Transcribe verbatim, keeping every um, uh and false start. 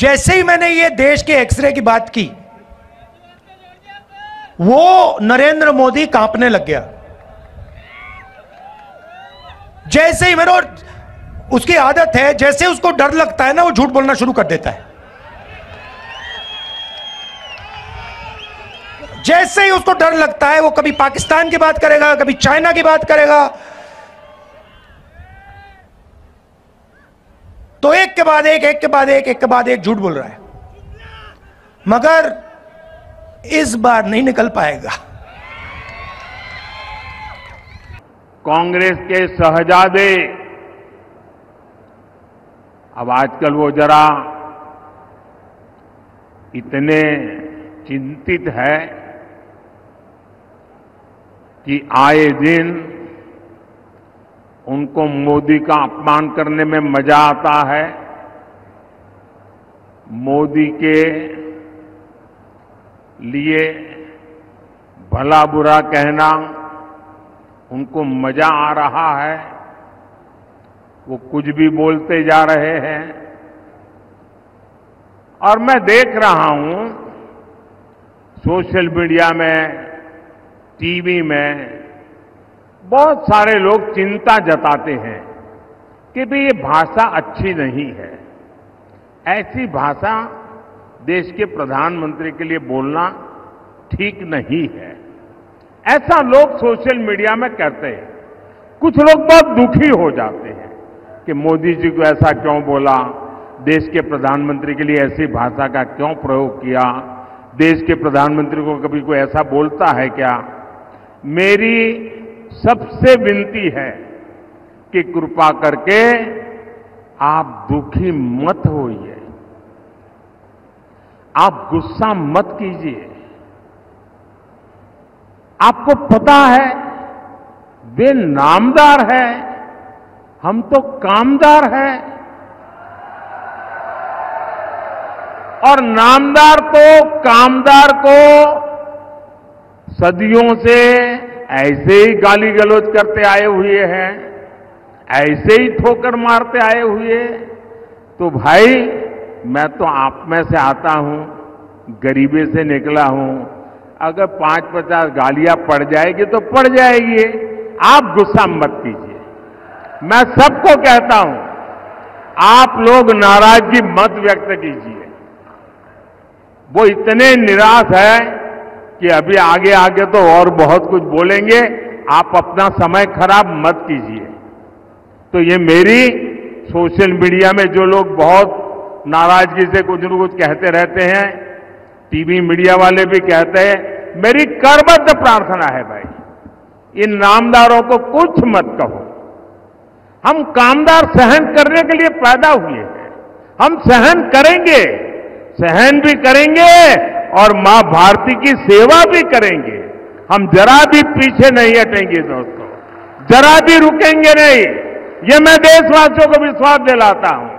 जैसे ही मैंने ये देश के एक्सरे की बात की, वो नरेंद्र मोदी कांपने लग गया। जैसे ही मेरे, और उसकी आदत है, जैसे उसको डर लगता है ना, वो झूठ बोलना शुरू कर देता है। जैसे ही उसको डर लगता है, वो कभी पाकिस्तान की बात करेगा, कभी चाइना की बात करेगा। तो एक के बाद एक एक के बाद एक एक के बाद एक झूठ बोल रहा है, मगर इस बार नहीं निकल पाएगा। कांग्रेस के शहजादे, अब आजकल वो जरा इतने चिंतित है कि आए दिन उनको मोदी का अपमान करने में मजा आता है। मोदी के लिए भला बुरा कहना उनको मजा आ रहा है। वो कुछ भी बोलते जा रहे हैं। और मैं देख रहा हूं सोशल मीडिया में, टीवी में बहुत सारे लोग चिंता जताते हैं कि भाई ये भाषा अच्छी नहीं है, ऐसी भाषा देश के प्रधानमंत्री के लिए बोलना ठीक नहीं है। ऐसा लोग सोशल मीडिया में करते हैं। कुछ लोग बहुत दुखी हो जाते हैं कि मोदी जी को ऐसा क्यों बोला, देश के प्रधानमंत्री के लिए ऐसी भाषा का क्यों प्रयोग किया, देश के प्रधानमंत्री को कभी कोई ऐसा बोलता है क्या। मेरी सबसे विनती है कि कृपा करके आप दुखी मत होइए, आप गुस्सा मत कीजिए। आपको पता है वे नामदार है, हम तो कामदार हैं। और नामदार को, कामदार को सदियों से ऐसे ही गाली गलौज करते आए हुए हैं, ऐसे ही ठोकर मारते आए हुए। तो भाई, मैं तो आप में से आता हूं, गरीबी से निकला हूं। अगर पांच पचास गालियां पड़ जाएगी तो पड़ जाएगी, आप गुस्सा मत कीजिए। मैं सबको कहता हूं, आप लोग नाराजगी मत व्यक्त कीजिए। वो इतने निराश है कि अभी आगे आगे तो और बहुत कुछ बोलेंगे, आप अपना समय खराब मत कीजिए। तो ये मेरी, सोशल मीडिया में जो लोग बहुत नाराजगी से कुछ न कुछ कहते रहते हैं, टीवी मीडिया वाले भी कहते हैं, मेरी करबद्ध प्रार्थना है भाई, इन नामदारों को कुछ मत कहो। हम कामदार सहन करने के लिए पैदा हुए हैं, हम सहन करेंगे, सहन भी करेंगे और मां भारती की सेवा भी करेंगे। हम जरा भी पीछे नहीं हटेंगे दोस्तों, जरा भी रुकेंगे नहीं। ये मैं देशवासियों को विश्वास दिलाता हूं।